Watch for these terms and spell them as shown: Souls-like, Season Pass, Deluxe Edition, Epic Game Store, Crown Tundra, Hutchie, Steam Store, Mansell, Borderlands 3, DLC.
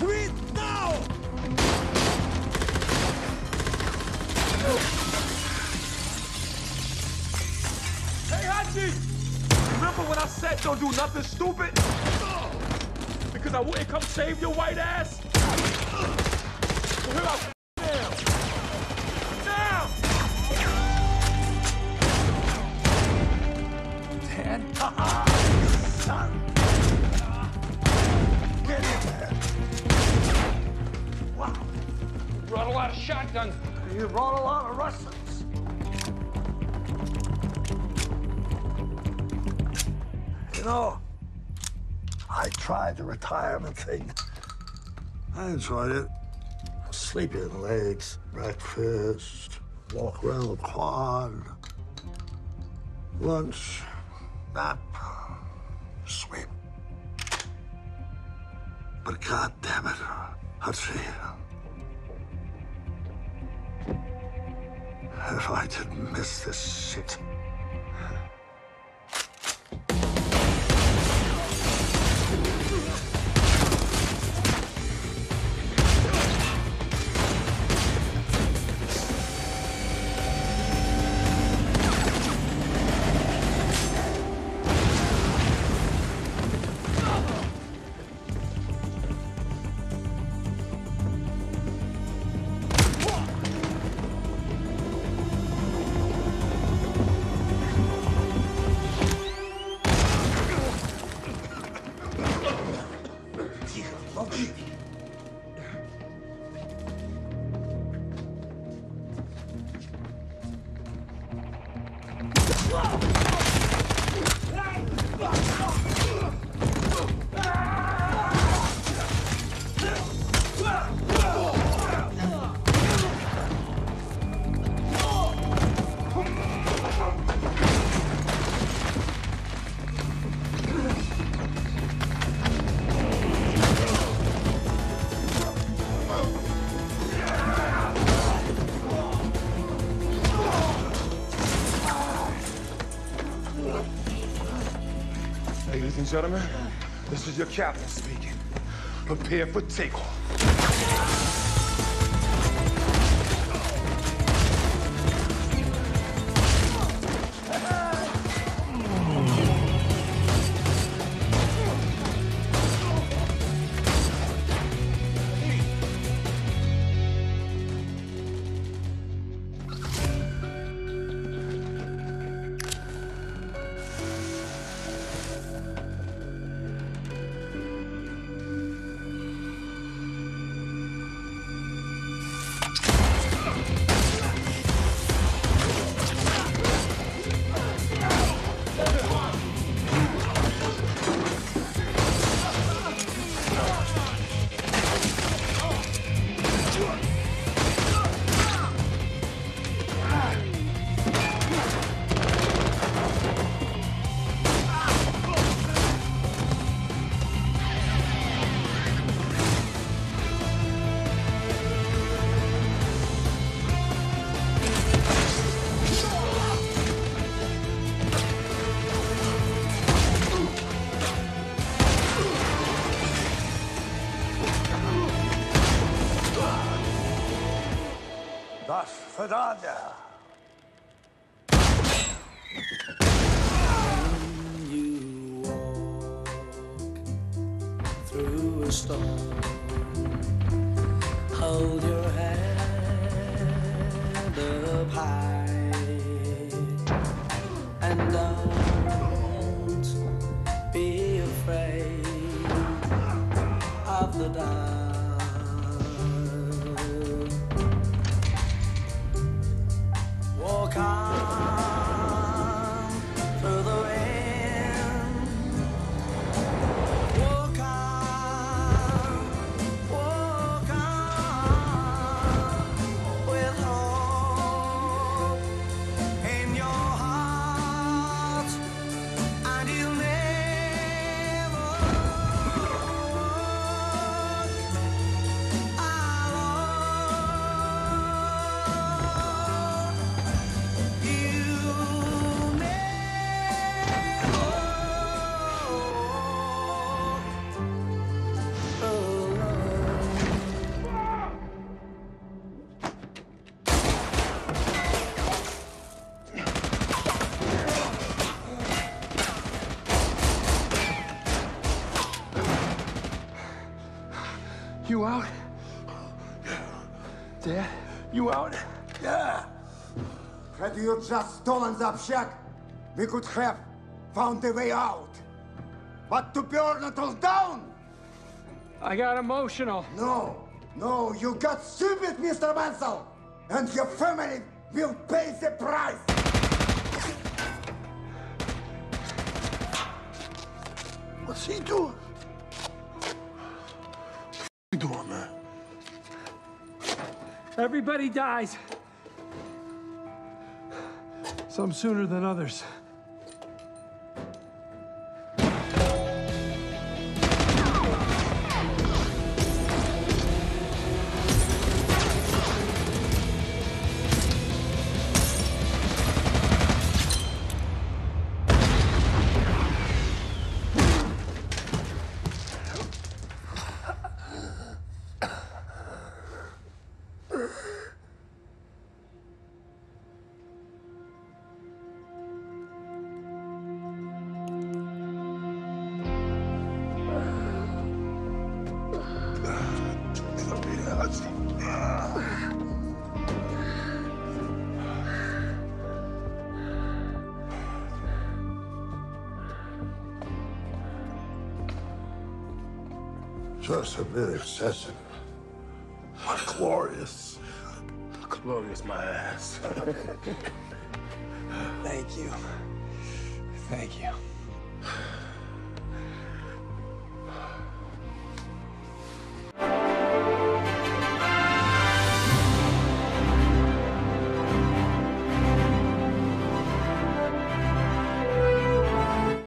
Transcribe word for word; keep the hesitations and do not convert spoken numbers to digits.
Retreat now! Hey, Hutchie! Remember when I said don't do nothing stupid? Because I wouldn't come save your white ass? So here I brought a lot of shotguns. You brought a lot of Russians. You know, I tried the retirement thing. I enjoyed it. Sleeping legs, breakfast, walk around the quad, lunch, nap, sleep. But God damn it, Hutchie. If I didn't miss this shit. Ladies and gentlemen, this is your captain speaking. Prepare for takeoff. Das Verdana. When you walk through a storm, hold your head up high and don't be afraid of the dark. Walk on through the wind. Walk on out? Dad, you out? Yeah. Had you just stolen the shack, we could have found a way out. But to burn it all down! I got emotional. No, no, you got stupid, Mister Mansell! And your family will pay the price! What's he doing? What's he doing, man? Everybody dies. Some sooner than others. Just a bit excessive, but glorious. Glorious, my ass. Thank you. Thank you.